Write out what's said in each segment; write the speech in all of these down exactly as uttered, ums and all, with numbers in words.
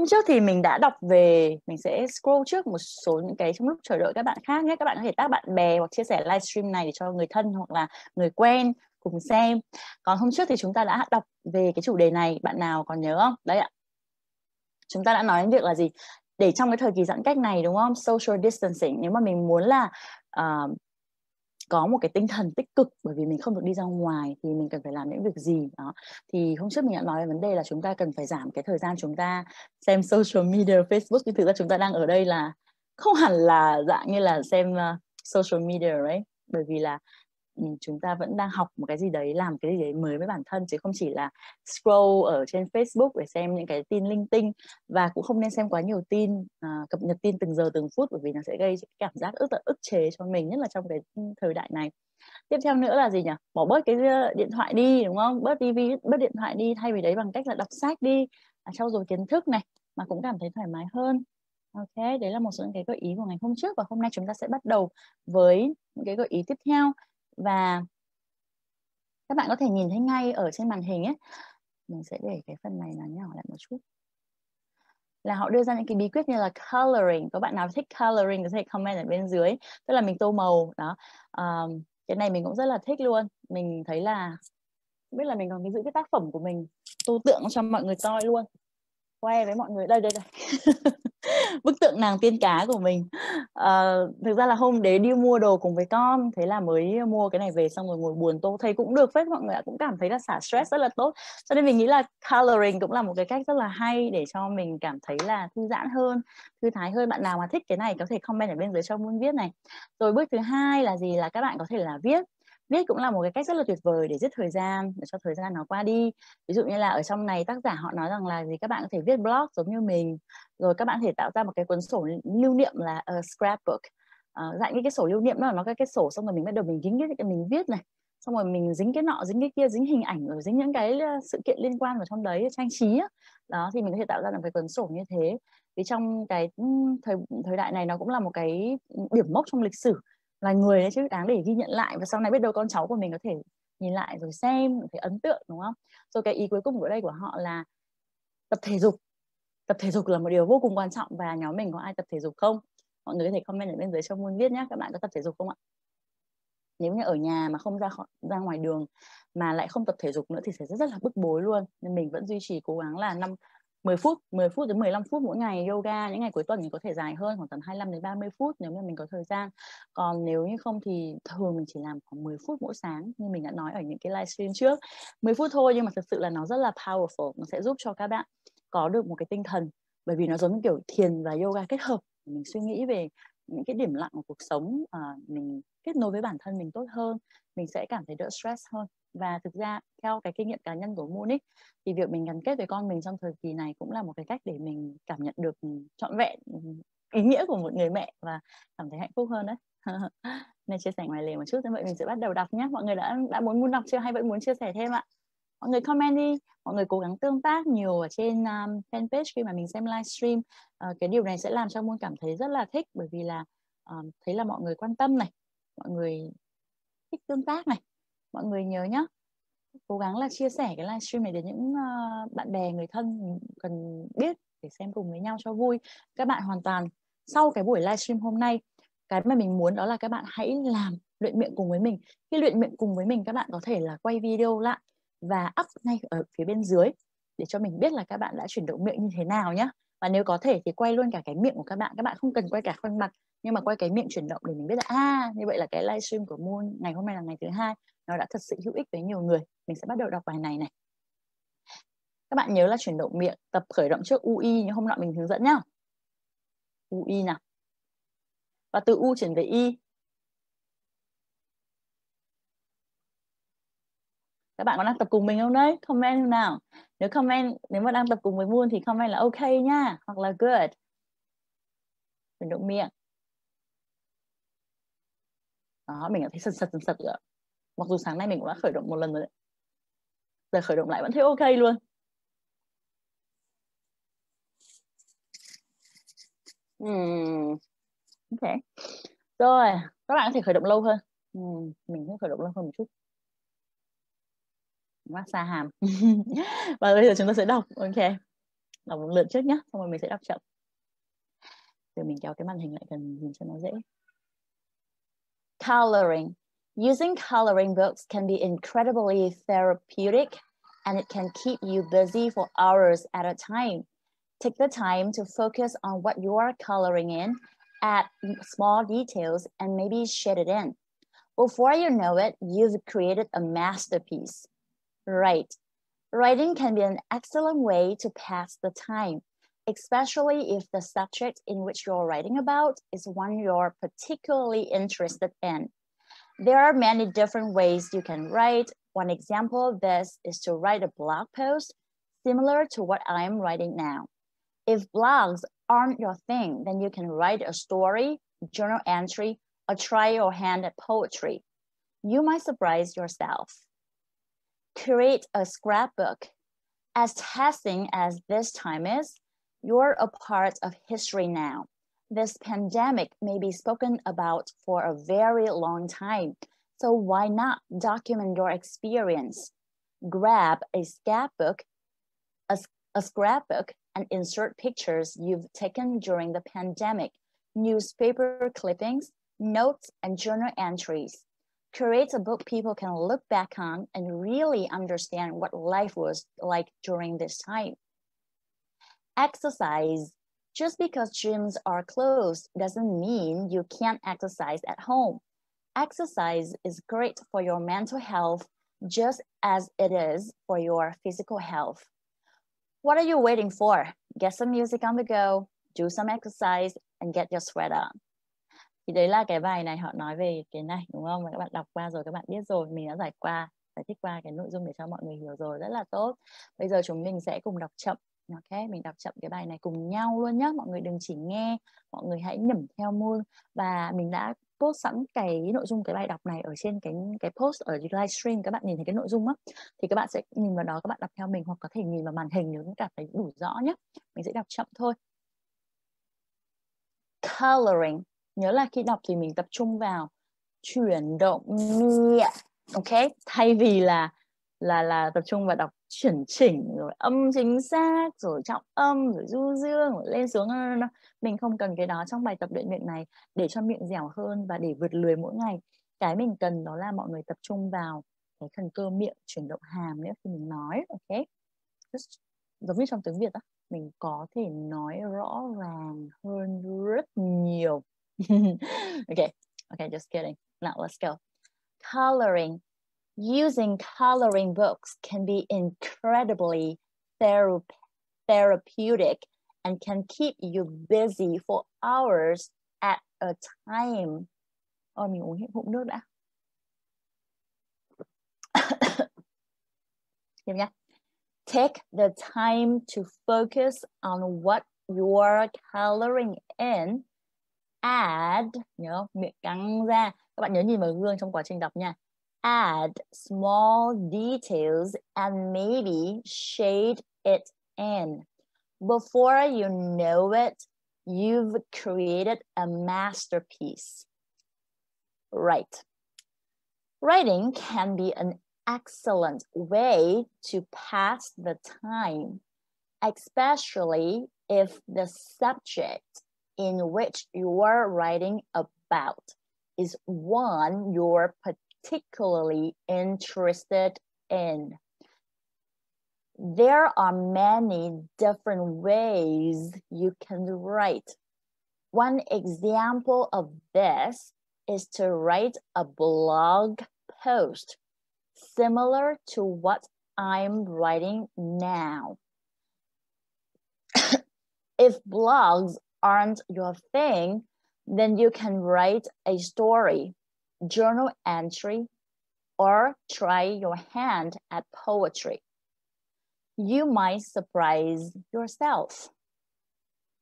Hôm trước thì mình đã đọc về, mình sẽ scroll trước một số những cái trong lúc chờ đợi các bạn khác nhé. Các bạn có thể tag bạn bè hoặc chia sẻ livestream này để cho người thân hoặc là người quen cùng xem. Còn hôm trước thì chúng ta đã đọc về cái chủ đề này, bạn nào còn nhớ không? Đấy ạ. Chúng ta đã nói đến việc là gì? Để trong cái thời kỳ giãn cách này đúng không? Social distancing, nếu mà mình muốn là uh, có một cái tinh thần tích cực bởi vì mình không được đi ra ngoài thì mình cần phải làm những việc gì đó. Thì hôm trước mình đã nói về vấn đề là chúng ta cần phải giảm cái thời gian chúng ta xem social media, Facebook. Thì thực ra chúng ta đang ở đây là không hẳn là dạng như là xem uh, social media đấy, right? Bởi vì là chúng ta vẫn đang học một cái gì đấy, làm cái gì đấy mới với bản thân, chứ không chỉ là scroll ở trên Facebook để xem những cái tin linh tinh. Và cũng không nên xem quá nhiều tin, uh, cập nhật tin từng giờ từng phút, bởi vì nó sẽ gây cảm giác ức, ức chế cho mình, nhất là trong cái thời đại này. Tiếp theo nữa là gì nhỉ? Bỏ bớt cái điện thoại đi, đúng không? Bớt ti vi, bớt điện thoại đi, thay vì đấy bằng cách là đọc sách đi, trau dồi kiến thức này mà cũng cảm thấy thoải mái hơn. Ok, đấy là một số những cái gợi ý của ngày hôm trước, và hôm nay chúng ta sẽ bắt đầu với những cái gợi ý tiếp theo. Và các bạn có thể nhìn thấy ngay ở trên màn hình ấy, mình sẽ để cái phần này là nhỏ lại một chút, là họ đưa ra những cái bí quyết như là coloring. Có bạn nào thích coloring có thể comment ở bên dưới, tức là mình tô màu đó. Um, cái này mình cũng rất là thích luôn. Mình thấy là không biết là mình còn cái giữ cái tác phẩm của mình tô tượng cho mọi người coi luôn, quay với mọi người. Đây đây đây bức tượng nàng tiên cá của mình. À, thực ra là hôm đấy đi mua đồ cùng với con, thế là mới mua cái này về, xong rồi ngồi buồn tô thấy cũng được phết, mọi người cũng cảm thấy là xả stress rất là tốt. Cho nên mình nghĩ là coloring cũng là một cái cách rất là hay để cho mình cảm thấy là thư giãn hơn, thư thái hơn. Bạn nào mà thích cái này có thể comment ở bên dưới cho Moon viết này. Rồi bước thứ hai là gì? Là các bạn có thể là viết. Viết cũng là một cái cách rất là tuyệt vời để giết thời gian, để cho thời gian nó qua đi. Ví dụ như là ở trong này tác giả họ nói rằng là gì, các bạn có thể viết blog giống như mình. Rồi các bạn có thể tạo ra một cái cuốn sổ lưu niệm là a scrapbook. À, dạng như cái sổ lưu niệm đó, nó cái cái sổ, xong rồi mình bắt đầu mình dính cái mình viết này, xong rồi mình dính cái nọ, dính cái kia, dính hình ảnh, rồi dính những cái sự kiện liên quan vào trong đấy, trang trí đó. Đó thì mình có thể tạo ra một cái cuốn sổ như thế. Thì trong cái thời thời đại này nó cũng là một cái điểm mốc trong lịch sử, là người đấy chứ, đáng để ghi nhận lại, và sau này biết đâu con cháu của mình có thể nhìn lại rồi xem, có thể ấn tượng, đúng không? Rồi cái ý cuối cùng ở đây của họ là tập thể dục. Tập thể dục là một điều vô cùng quan trọng, và nhóm mình có ai tập thể dục không? Mọi người có thể comment ở bên dưới cho Moon viết nhé, các bạn có tập thể dục không ạ? Nếu như ở nhà mà không ra ra ngoài đường mà lại không tập thể dục nữa thì sẽ rất, rất là bức bối luôn. Nên mình vẫn duy trì cố gắng là năm mười phút, mười phút đến mười lăm phút mỗi ngày yoga. Những ngày cuối tuần thì có thể dài hơn, khoảng tầm hai mươi lăm đến ba mươi phút nếu mà mình có thời gian. Còn nếu như không thì thường mình chỉ làm khoảng mười phút mỗi sáng, như mình đã nói ở những cái livestream trước. mười phút thôi, nhưng mà thực sự là nó rất là powerful, nó sẽ giúp cho các bạn có được một cái tinh thần, bởi vì nó giống như kiểu thiền và yoga kết hợp. Mình suy nghĩ về những cái điểm lặng của cuộc sống, à, mình kết nối với bản thân mình tốt hơn, mình sẽ cảm thấy đỡ stress hơn. Và thực ra theo cái kinh nghiệm cá nhân của Moon ấy, thì việc mình gắn kết với con mình trong thời kỳ này cũng là một cái cách để mình cảm nhận được trọn vẹn ý nghĩa của một người mẹ và cảm thấy hạnh phúc hơn đấy. Nên chia sẻ ngoài lề một chút, thế vậy mình sẽ bắt đầu đọc nhé. Mọi người đã đã muốn Moon đọc chưa, hay vẫn muốn chia sẻ thêm ạ? Mọi người comment đi, mọi người cố gắng tương tác nhiều ở trên um, fanpage khi mà mình xem livestream. Uh, cái điều này sẽ làm cho Moon cảm thấy rất là thích, bởi vì là um, thấy là mọi người quan tâm này, mọi người thích tương tác này. Mọi người nhớ nhé, cố gắng là chia sẻ cái livestream này đến những uh, bạn bè, người thân cần biết để xem cùng với nhau cho vui. Các bạn hoàn toàn sau cái buổi livestream hôm nay, cái mà mình muốn đó là các bạn hãy làm luyện miệng cùng với mình. Khi luyện miệng cùng với mình, các bạn có thể là quay video lại và up ngay ở phía bên dưới để cho mình biết là các bạn đã chuyển động miệng như thế nào nhé. Và nếu có thể thì quay luôn cả cái miệng của các bạn. Các bạn không cần quay cả khuôn mặt, nhưng mà quay cái miệng chuyển động để mình biết là à, như vậy là cái livestream của Moon ngày hôm nay là ngày thứ hai, nó đã thật sự hữu ích với nhiều người. Mình sẽ bắt đầu đọc bài này này. Các bạn nhớ là chuyển động miệng, tập khởi động trước u i như hôm nọ mình hướng dẫn nhá. u i nào. Và từ U chuyển về I. Các bạn có đang tập cùng mình không đấy? Comment nào. Nếu comment, nếu mà đang tập cùng với Moon thì comment là ok nha, hoặc là good. Chuyển động miệng. Đó, mình đã thấy sần sật sần sật rồi. Mặc dù sáng nay mình cũng đã khởi động một lần rồi đấy. Giờ khởi động lại vẫn thấy ok luôn. uhm. Ok. Rồi, các bạn có thể khởi động lâu hơn. uhm. Mình sẽ khởi động lâu hơn một chút. Massage hàm. Và bây giờ chúng ta sẽ đọc. Ok. đọc một lượt trước nhá, xong rồi mình sẽ đọc chậm. Rồi mình kéo cái màn hình lại gần nhìn cho nó dễ. Coloring. Using coloring books can be incredibly therapeutic and it can keep you busy for hours at a time. Take the time to focus on what you are coloring in, add small details, and maybe shed it in. Before you know it, you've created a masterpiece. Write. Writing can be an excellent way to pass the time, especially if the subject in which you're writing about is one you're particularly interested in. There are many different ways you can write. One example of this is to write a blog post similar to what I'm writing now. If blogs aren't your thing, then you can write a story, journal entry, or try your hand at poetry. You might surprise yourself. Create a scrapbook. As taxing as this time is, you're a part of history now. This pandemic may be spoken about for a very long time, so why not document your experience? Grab a scrapbook, a, a scrapbook, and insert pictures you've taken during the pandemic, newspaper clippings, notes, and journal entries. Create a book people can look back on and really understand what life was like during this time. Exercise. Just because gyms are closed doesn't mean you can't exercise at home. Exercise is great for your mental health just as it is for your physical health. What are you waiting for? Get some music on the go, do some exercise, and get your sweat on. Thì đấy là cái bài này họ nói về cái này đúng không? Mà các bạn đọc qua rồi, các bạn biết rồi, mình đã giải qua, giải thích qua cái nội dung để cho mọi người hiểu rồi, rất là tốt. Bây giờ chúng mình sẽ cùng đọc chậm. Ok, mình đọc chậm cái bài này cùng nhau luôn nhé. Mọi người đừng chỉ nghe, mọi người hãy nhẩm theo Moon. Và mình đã post sẵn cái nội dung cái bài đọc này ở trên cái cái post ở livestream. Các bạn nhìn thấy cái nội dung á, thì các bạn sẽ nhìn vào đó, các bạn đọc theo mình, hoặc có thể nhìn vào màn hình nếu cảm thấy đủ rõ nhé. Mình sẽ đọc chậm thôi. Coloring. Nhớ là khi đọc thì mình tập trung vào chuyển động miệng. Ok, thay vì là là là tập trung vào đọc chuẩn chỉnh rồi âm chính xác rồi trọng âm rồi du dương rồi lên xuống. Mình không cần cái đó trong bài tập luyện miệng này để cho miệng dẻo hơn và để vượt lười mỗi ngày. Cái mình cần đó là mọi người tập trung vào cái phần cơ miệng, chuyển động hàm nữa khi mình nói. Ok, just, giống như trong tiếng Việt á, mình có thể nói rõ ràng hơn rất nhiều. Ok, ok, just kidding. Now let's go. Coloring. Using coloring books can be incredibly thera- therapeutic and can keep you busy for hours at a time. Ôi, mình uống hết hụm nước đã. Tiếp nha. Take the time to focus on what you're coloring in. Add, nhớ, miệng căng ra. Các bạn nhớ nhìn vào gương trong quá trình đọc nha. Add small details and maybe shade it in. Before you know it, you've created a masterpiece. Write. Writing can be an excellent way to pass the time, especially if the subject in which you're writing about is one you're particularly interested in. There are many different ways you can write. One example of this is to write a blog post similar to what I'm writing now. If blogs aren't your thing, then you can write a story, journal entry, or try your hand at poetry. You might surprise yourself.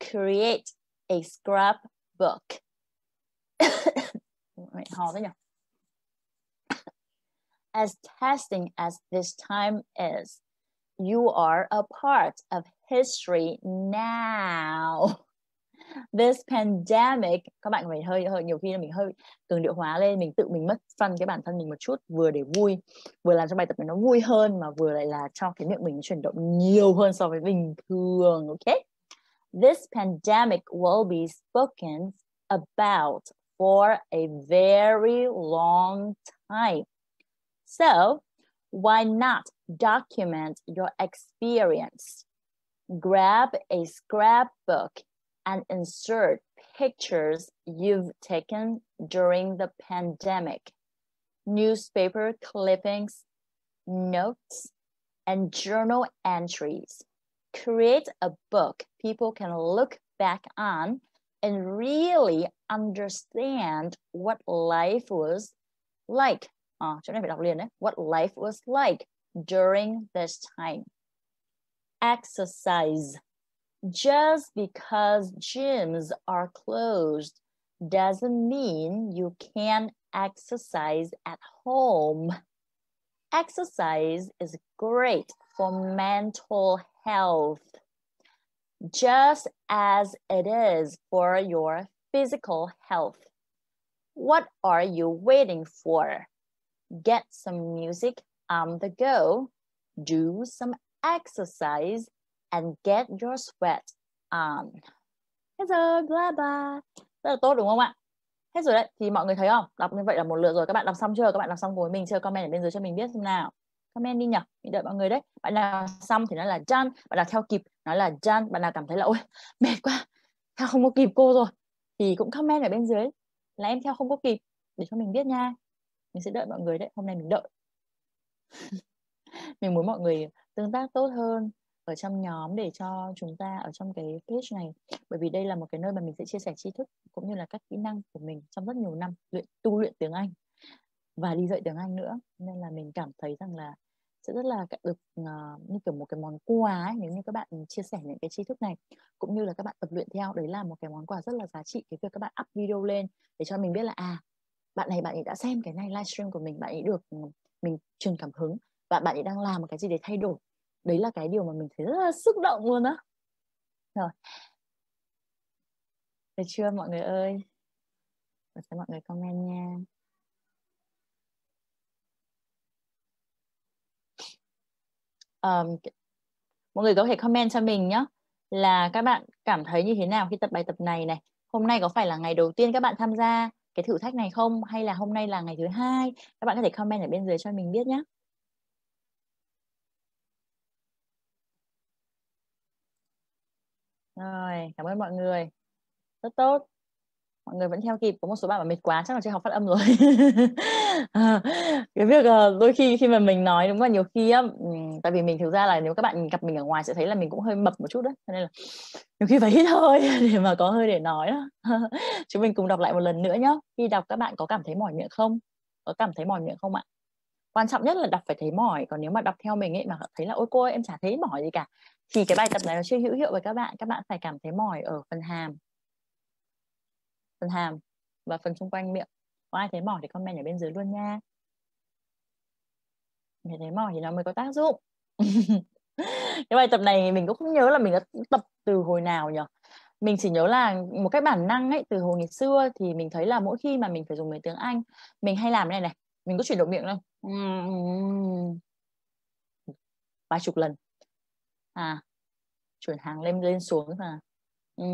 Create a scrapbook. As testing as this time is, you are a part of history now. this pandemic. Các bạn phải hơi hơi nhiều khi là mình hơi cường điệu hóa lên, mình tự mình mất fun cái bản thân mình một chút, vừa để vui, vừa làm cho bài tập này nó vui hơn, mà vừa lại là cho cái miệng mình chuyển động nhiều hơn so với bình thường. Ok, this pandemic will be spoken about for a very long time. So why not document your experience? Grab a scrapbook and insert pictures you've taken during the pandemic. Newspaper clippings, notes, and journal entries. Create a book people can look back on and really understand what life was like. À, chỗ này phải đọc liền đấy. What life was like during this time. Exercise. Just because gyms are closed doesn't mean you can't exercise at home. Exercise is great for mental health, just as it is for your physical health. What are you waiting for? Get some music on the go, do some exercise, and get your sweat on. Hết rồi, blah blah. Rất là tốt đúng không ạ? Hết rồi đấy, thì mọi người thấy không? Đọc như vậy là một lượt rồi. Các bạn đọc xong chưa? Các bạn đọc xong cùng với mình chưa? Comment ở bên dưới cho mình biết xem nào. Comment đi nhỉ, mình đợi mọi người đấy. Bạn nào xong thì nói là done, bạn nào theo kịp nói là done, bạn nào cảm thấy là ôi mệt quá, theo không có kịp cô rồi thì cũng comment ở bên dưới là em theo không có kịp để cho mình biết nha. Mình sẽ đợi mọi người đấy, hôm nay mình đợi. Mình muốn mọi người tương tác tốt hơn ở trong nhóm để cho chúng ta ở trong cái page này, bởi vì đây là một cái nơi mà mình sẽ chia sẻ tri thức cũng như là các kỹ năng của mình trong rất nhiều năm luyện tu luyện tiếng Anh và đi dạy tiếng Anh nữa, nên là mình cảm thấy rằng là sẽ rất là được uh, như kiểu một cái món quà ấy, nếu như các bạn chia sẻ những cái tri thức này cũng như là các bạn tập luyện theo. Đấy là một cái món quà rất là giá trị, cái việc các bạn up video lên để cho mình biết là à, bạn này bạn ấy đã xem cái này livestream của mình, bạn ấy được mình truyền cảm hứng và bạn ấy đang làm một cái gì để thay đổi. Đấy là cái điều mà mình thấy rất là xúc động luôn á. Rồi, được chưa mọi người ơi? Để xem mọi người comment nha. Um, mọi người có thể comment cho mình nhé, là các bạn cảm thấy như thế nào khi tập bài tập này này. Hôm nay có phải là ngày đầu tiên các bạn tham gia cái thử thách này không, hay là hôm nay là ngày thứ hai? Các bạn có thể comment ở bên dưới cho mình biết nhé. Rồi, cảm ơn mọi người, rất tốt. Mọi người vẫn theo kịp. Có một số bạn mà mệt quá chắc là chưa học phát âm rồi. À, cái việc đôi khi khi mà mình nói đúng là nhiều khi á, tại vì mình thực ra là nếu các bạn gặp mình ở ngoài sẽ thấy là mình cũng hơi mập một chút đấy, cho nên là nhiều khi phải hít hơi để mà có hơi để nói đó. Chúng mình cùng đọc lại một lần nữa nhé. Khi đọc các bạn có cảm thấy mỏi miệng không? Có cảm thấy mỏi miệng không ạ? Quan trọng nhất là đọc phải thấy mỏi. Còn nếu mà đọc theo mình ấy mà thấy là ôi cô ơi, em chả thấy mỏi gì cả thì cái bài tập này nó chưa hữu hiệu với các bạn. Các bạn phải cảm thấy mỏi ở phần hàm, phần hàm và phần xung quanh miệng. Có ai thấy mỏi thì comment ở bên dưới luôn nha. Mình thấy mỏi thì nó mới có tác dụng. Cái bài tập này mình cũng không nhớ là mình đã tập từ hồi nào nhỉ. Mình chỉ nhớ là một cái bản năng ấy, từ hồi ngày xưa thì mình thấy là mỗi khi mà mình phải dùng đến tiếng Anh, mình hay làm cái này này. Mình có chuyển động miệng đâu vài chục lần. À, chuyển hàng lên lên xuống mà. Ừ.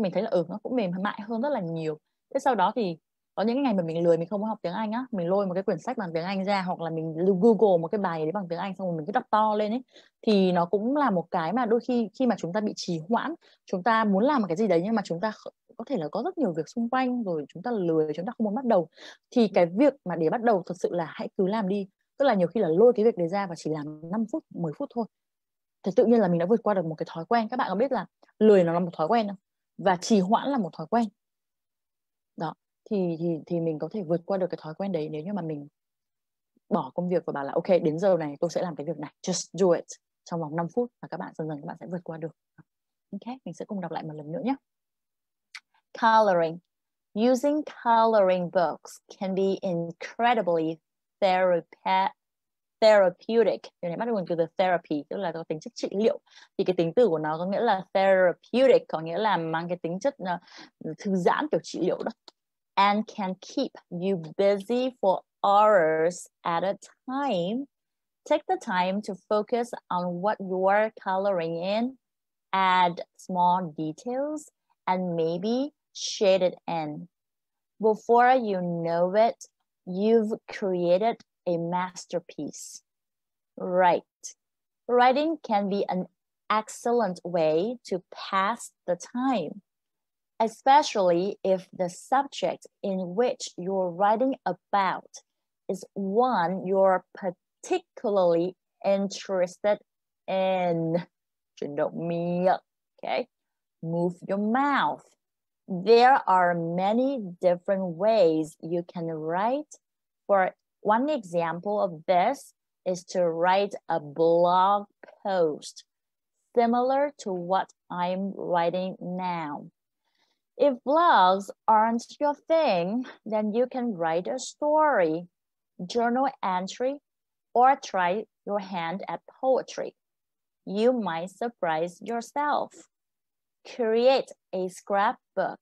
Mình thấy là ừ, nó cũng mềm mại hơn rất là nhiều. Thế sau đó thì có những ngày mà mình lười, mình không có học tiếng Anh á, mình lôi một cái quyển sách bằng tiếng Anh ra, hoặc là mình Google một cái bài đấy bằng tiếng Anh, xong rồi mình cứ đọc to lên ấy, thì nó cũng là một cái mà đôi khi khi mà chúng ta bị trì hoãn, chúng ta muốn làm một cái gì đấy nhưng mà chúng ta có thể là có rất nhiều việc xung quanh rồi, chúng ta lười, chúng ta không muốn bắt đầu. Thì cái việc mà để bắt đầu thật sự là hãy cứ làm đi. Tức là nhiều khi là lôi cái việc đấy ra và chỉ làm năm phút, mười phút thôi thì tự nhiên là mình đã vượt qua được một cái thói quen. Các bạn có biết là lười nó là một thói quen không? Và trì hoãn là một thói quen. Đó, thì, thì, thì mình có thể vượt qua được cái thói quen đấy nếu như mà mình bỏ công việc và bảo là ok, đến giờ này tôi sẽ làm cái việc này, just do it, trong vòng năm phút, và các bạn dần dần các bạn sẽ vượt qua được. Ok, mình sẽ cùng đọc lại một lần nữa nhé. Coloring. Using coloring books can be incredibly therape therapeutic, người này bắt đầu từ từ therapy, tức là có tính chất trị liệu. Thì cái tính từ của nó có nghĩa là therapeutic, có nghĩa là mang cái tính chất thư giãn kiểu trị liệu đó. And can keep you busy for hours at a time. Take the time to focus on what you're coloring in, add small details, and maybe shade it in. Before you know it, you've created a masterpiece. Right. Writing can be an excellent way to pass the time, especially if the subject in which you're writing about is one you're particularly interested in. Chuyển động miệng. Okay. Move your mouth. There are many different ways you can write. For one example of this is to write a blog post similar to what I'm writing now. If blogs aren't your thing, then you can write a story, journal entry, or try your hand at poetry. You might surprise yourself. Create a scrapbook.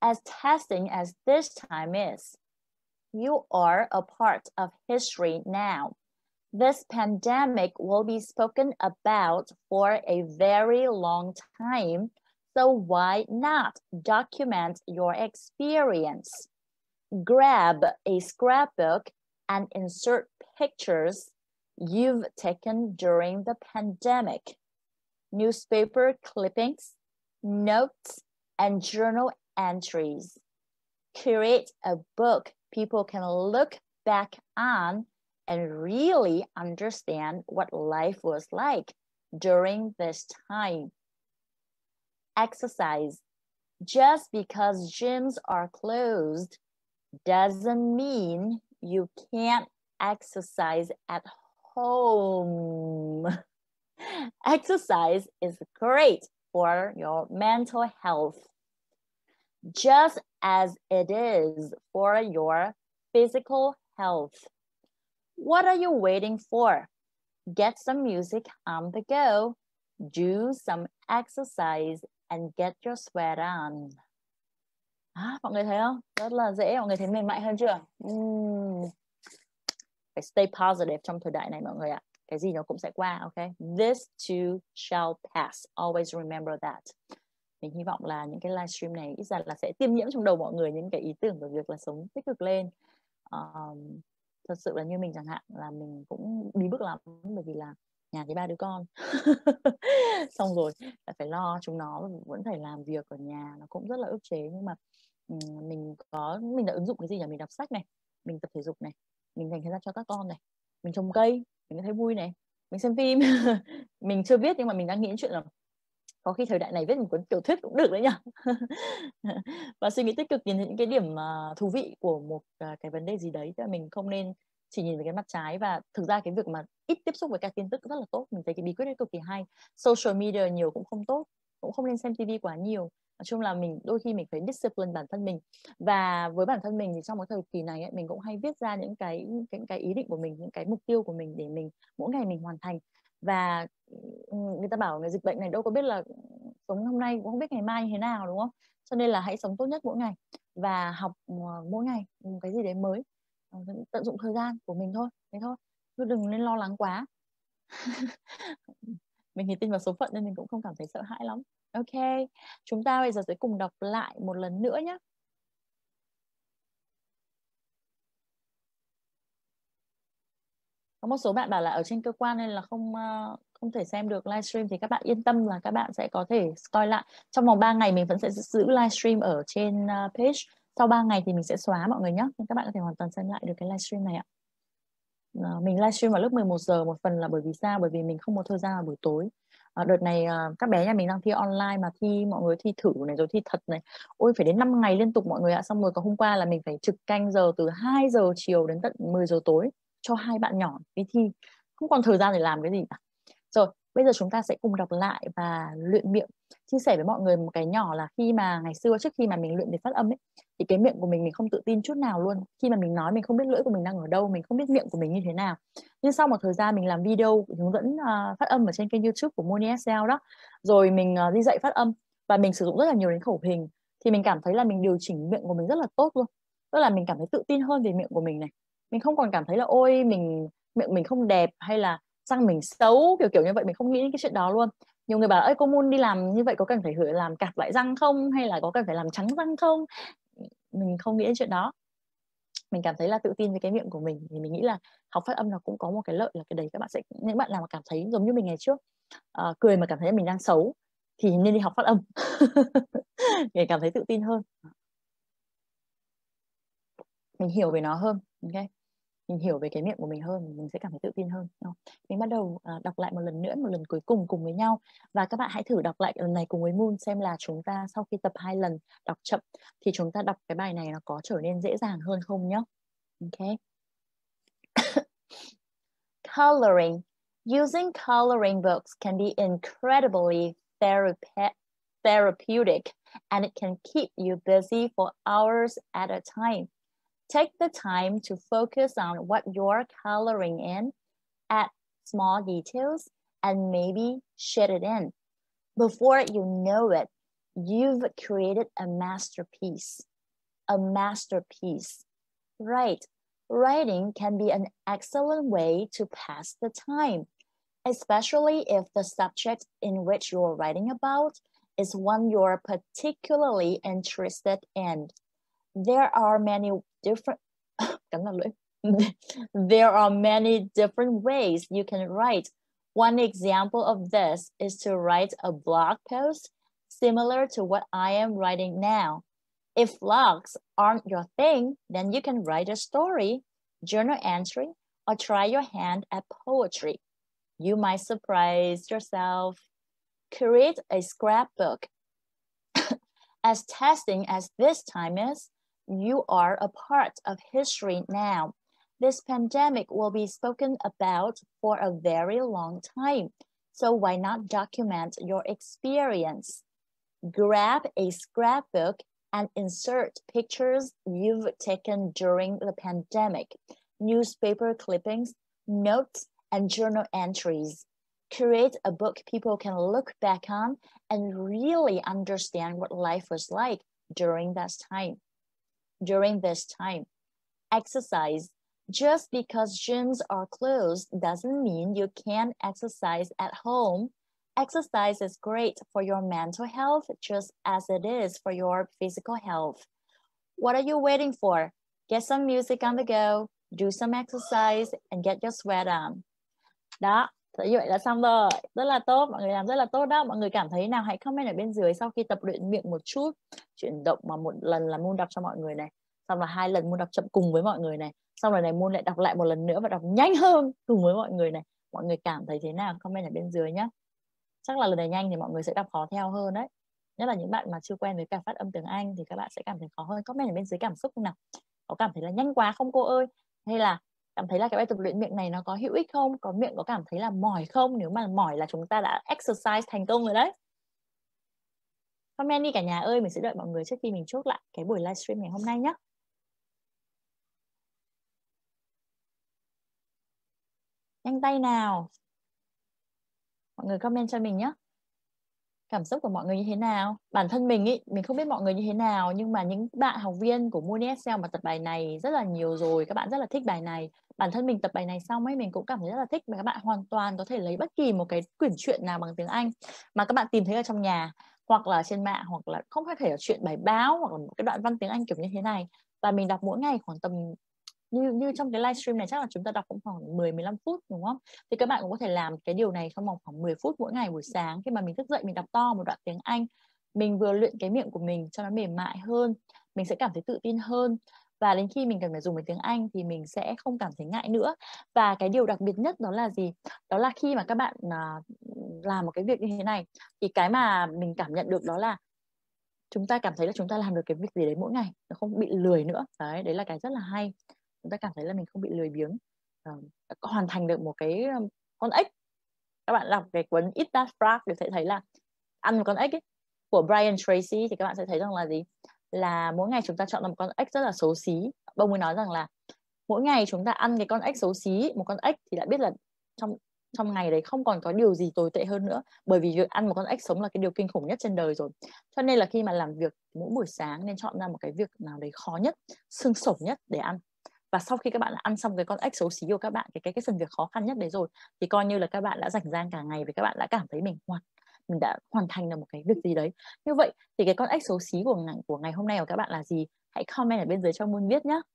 As testing as this time is, you are a part of history now. This pandemic will be spoken about for a very long time, so why not document your experience? Grab a scrapbook and insert pictures you've taken during the pandemic. Newspaper clippings, notes, and journal entries. Create a book people can look back on and really understand what life was like during this time. Exercise. Just because gyms are closed doesn't mean you can't exercise at home. Exercise is great for your mental health, just as it is for your physical health. What are you waiting for? Get some music on the go, do some exercise, and get your sweat on. À, mọi người thấy không? Rất là dễ, mọi người thấy mềm mại hơn chưa? Uhm. Phải stay positive trong thời đại này mọi người ạ. Cái gì nó cũng sẽ qua, ok? This too shall pass. Always remember that. Mình hy vọng là những cái livestream này ít ra là sẽ tiêm nhiễm trong đầu mọi người những cái ý tưởng về việc là sống tích cực lên. Um, thật sự là như mình chẳng hạn là mình cũng bí bức lắm bởi vì là nhà thì ba đứa con xong rồi lại phải lo chúng nó, vẫn phải làm việc ở nhà, nó cũng rất là ức chế. Nhưng mà mình có mình đã ứng dụng cái gì nhỉ? Mình đọc sách này, mình tập thể dục này, mình dành thời gian cho các con này, mình trồng cây, mình thấy vui này, mình xem phim. Mình chưa viết nhưng mà mình đang nghĩ đến chuyện là có khi thời đại này viết một cuốn tiểu thuyết cũng được đấy nhỉ. Và suy nghĩ tích cực, nhìn thấy những cái điểm thú vị của một cái vấn đề gì đấy, tức là mình không nên chỉ nhìn về cái mặt trái. Và thực ra cái việc mà ít tiếp xúc với các tin tức rất là tốt, mình thấy cái bí quyết đấy cực kỳ hay. Social media nhiều cũng không tốt, cũng không nên xem ti vi quá nhiều. Nói chung là mình đôi khi mình phải discipline bản thân mình. Và với bản thân mình thì trong cái thời kỳ này ấy, mình cũng hay viết ra những cái, những cái ý định của mình, những cái mục tiêu của mình để mình mỗi ngày mình hoàn thành. Và người ta bảo người dịch bệnh này đâu có biết là sống hôm nay cũng không biết ngày mai như thế nào, đúng không? Cho nên là hãy sống tốt nhất mỗi ngày và học mỗi ngày một cái gì đấy mới, tận dụng thời gian của mình thôi, thế thôi, chứ đừng nên lo lắng quá. Mình thì tin vào số phận nên mình cũng không cảm thấy sợ hãi lắm. Ok, chúng ta bây giờ sẽ cùng đọc lại một lần nữa nhé. Có một số bạn bảo là ở trên cơ quan nên là không không thể xem được livestream, thì các bạn yên tâm là các bạn sẽ có thể coi lại. Trong vòng ba ngày mình vẫn sẽ giữ livestream ở trên page. Sau ba ngày thì mình sẽ xóa mọi người nhé. Các bạn có thể hoàn toàn xem lại được cái livestream này ạ. Mình livestream vào lúc mười một giờ, một phần là bởi vì sao? Bởi vì mình không có thời gian vào buổi tối. Đợt này các bé nhà mình đang thi online mà thi, mọi người thi thử này rồi thi thật này. Ôi phải đến năm ngày liên tục mọi người ạ. Xong rồi có hôm qua là mình phải trực canh giờ từ hai giờ chiều đến tận mười giờ tối cho hai bạn nhỏ đi thi. Không còn thời gian để làm cái gì cả. Rồi Bây giờ chúng ta sẽ cùng đọc lại và luyện miệng. Chia sẻ với mọi người một cái nhỏ là khi mà ngày xưa trước khi mà mình luyện để phát âm ấy, thì cái miệng của mình mình không tự tin chút nào luôn. Khi mà mình nói mình không biết lưỡi của mình đang ở đâu, mình không biết miệng của mình như thế nào. Nhưng sau một thời gian mình làm video hướng dẫn uh, phát âm ở trên kênh YouTube của MoonESL đó, rồi mình uh, đi dạy phát âm và mình sử dụng rất là nhiều đến khẩu hình, thì mình cảm thấy là mình điều chỉnh miệng của mình rất là tốt luôn. Tức là mình cảm thấy tự tin hơn về miệng của mình này. Mình không còn cảm thấy là ôi mình miệng mình không đẹp hay là răng mình xấu, kiểu kiểu như vậy. Mình không nghĩ đến cái chuyện đó luôn. Nhiều người bảo ơi cô Moon đi làm như vậy có cần phải làm cạp lại răng không, hay là có cần phải làm trắng răng không. Mình không nghĩ đến chuyện đó. Mình cảm thấy là tự tin với cái miệng của mình. Thì mình nghĩ là học phát âm nó cũng có một cái lợi là cái đấy các bạn sẽ, những bạn nào mà cảm thấy giống như mình ngày trước, à, cười mà cảm thấy mình đang xấu thì nên đi học phát âm để cảm thấy tự tin hơn. Mình hiểu về nó hơn, ok? Mình hiểu về cái miệng của mình hơn, mình sẽ cảm thấy tự tin hơn. Mình bắt đầu đọc lại một lần nữa, một lần cuối cùng cùng với nhau. Và các bạn hãy thử đọc lại lần này cùng với Moon xem là chúng ta sau khi tập hai lần đọc chậm thì chúng ta đọc cái bài này nó có trở nên dễ dàng hơn không nhé. Ok. Coloring. Using coloring books can be incredibly therapeutic and it can keep you busy for hours at a time. Take the time to focus on what you're coloring in, add small details, and maybe shed it in. Before you know it, you've created a masterpiece. A masterpiece. Right. Writing can be an excellent way to pass the time, especially if the subject in which you're writing about is one you're particularly interested in. There are many different there are many different ways you can write. One example of this is to write a blog post similar to what I am writing now. If blogs aren't your thing, then you can write a story, journal entry, or try your hand at poetry. You might surprise yourself. Create a scrapbook. As testing as this time is, you are a part of history now. This pandemic will be spoken about for a very long time, so why not document your experience? Grab a scrapbook and insert pictures you've taken during the pandemic, newspaper clippings, notes, and journal entries. Create a book people can look back on and really understand what life was like during this time. During this time, exercise. Just because gyms are closed doesn't mean you can't exercise at home. Exercise is great for your mental health just as it is for your physical health. What are you waiting for? Get some music on the go, do some exercise, and get your sweat on. Đó, như vậy là xong rồi. Rất là tốt, mọi người làm rất là tốt đó. Mọi người cảm thấy nào hãy comment ở bên dưới sau khi tập luyện miệng một chút. Chuyển động mà một lần là Moon đọc cho mọi người này, xong là hai lần Moon đọc chậm cùng với mọi người này, xong rồi này Moon lại đọc lại một lần nữa và đọc nhanh hơn cùng với mọi người này. Mọi người cảm thấy thế nào comment ở bên dưới nhé. Chắc là lần này nhanh thì mọi người sẽ đọc khó theo hơn đấy. Nhất là những bạn mà chưa quen với cả phát âm tiếng Anh thì các bạn sẽ cảm thấy khó hơn. Comment ở bên dưới cảm xúc nào. Có cảm thấy là nhanh quá không cô ơi? Hay là cảm thấy là cái bài tập luyện miệng này nó có hữu ích không? Có miệng có cảm thấy là mỏi không? Nếu mà mỏi là chúng ta đã exercise thành công rồi đấy. Comment đi cả nhà ơi, mình sẽ đợi mọi người trước khi mình chốt lại cái buổi livestream ngày hôm nay nhé. Nhanh tay nào. Mọi người comment cho mình nhé. Cảm xúc của mọi người như thế nào? Bản thân mình ý, mình không biết mọi người như thế nào, nhưng mà những bạn học viên của MoonESL mà tập bài này rất là nhiều rồi, các bạn rất là thích bài này. Bản thân mình tập bài này xong ấy, mình cũng cảm thấy rất là thích. Và các bạn hoàn toàn có thể lấy bất kỳ một cái quyển truyện nào bằng tiếng Anh mà các bạn tìm thấy ở trong nhà, hoặc là trên mạng, hoặc là không phải thể là chuyện bài báo, hoặc là một cái đoạn văn tiếng Anh kiểu như thế này. Và mình đọc mỗi ngày khoảng tầm, Như, như trong cái livestream này chắc là chúng ta đọc cũng khoảng mười đến mười lăm phút đúng không? Thì các bạn cũng có thể làm cái điều này trong vòng khoảng mười phút mỗi ngày buổi sáng. Khi mà mình thức dậy mình đọc to một đoạn tiếng Anh, mình vừa luyện cái miệng của mình cho nó mềm mại hơn, mình sẽ cảm thấy tự tin hơn. Và đến khi mình cần phải dùng cái tiếng Anh thì mình sẽ không cảm thấy ngại nữa. Và cái điều đặc biệt nhất đó là gì? Đó là khi mà các bạn làm một cái việc như thế này thì cái mà mình cảm nhận được đó là chúng ta cảm thấy là chúng ta làm được cái việc gì đấy mỗi ngày, nó không bị lười nữa. Đấy, đấy là cái rất là hay. Chúng ta cảm thấy là mình không bị lười biếng, uh, hoàn thành được một cái con ếch các bạn đọc cái cuốn Eat That Frog thì sẽ thấy là ăn một con ếch ấy, của Brian Tracy, thì các bạn sẽ thấy rằng là gì, là mỗi ngày chúng ta chọn một con ếch rất là xấu xí. Bông mới nói rằng là mỗi ngày chúng ta ăn cái con ếch xấu xí, một con ếch thì đã biết là trong trong ngày đấy không còn có điều gì tồi tệ hơn nữa, bởi vì việc ăn một con ếch sống là cái điều kinh khủng nhất trên đời rồi. Cho nên là khi mà làm việc mỗi buổi sáng nên chọn ra một cái việc nào đấy khó nhất, xương sổng nhất để ăn. Và sau khi các bạn ăn xong cái con ếch xấu xí của các bạn, cái cái cái phần việc khó khăn nhất đấy rồi, thì coi như là các bạn đã rảnh rang cả ngày, vì các bạn đã cảm thấy mình hoàn mình đã hoàn thành được một cái việc gì đấy. Như vậy thì cái con ếch xấu xí của ngày, của ngày hôm nay của các bạn là gì? Hãy comment ở bên dưới cho Moon biết nhé.